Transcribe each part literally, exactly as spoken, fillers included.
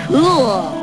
Cool!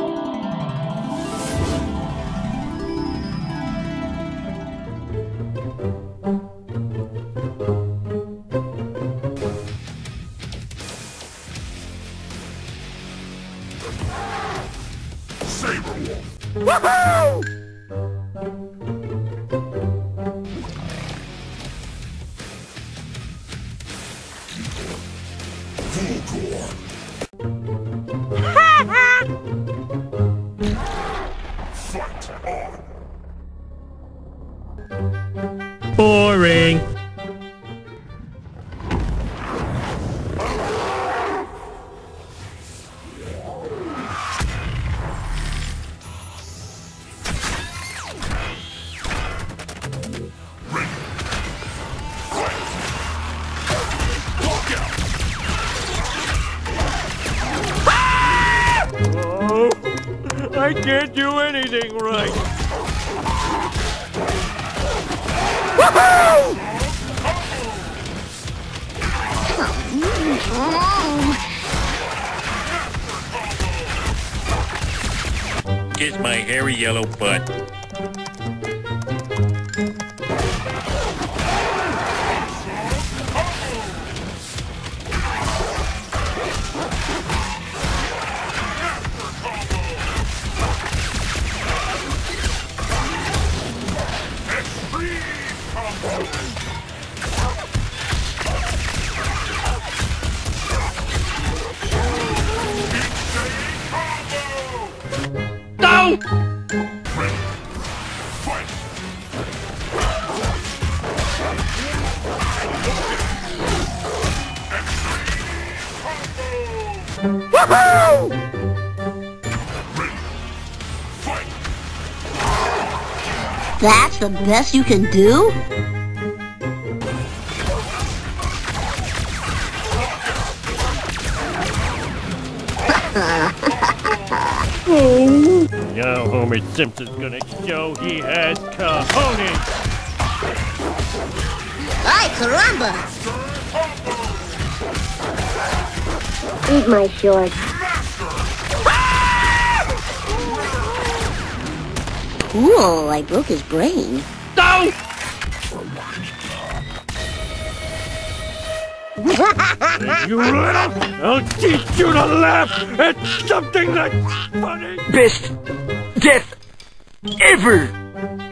Get my hairy yellow butt. That's the best you can do? Now Homer Simpson's gonna show he has cojones! Ay, caramba! Eat my shorts. Cool, I broke his brain. No! You little! I'll teach you to laugh at something that's funny! Best death ever!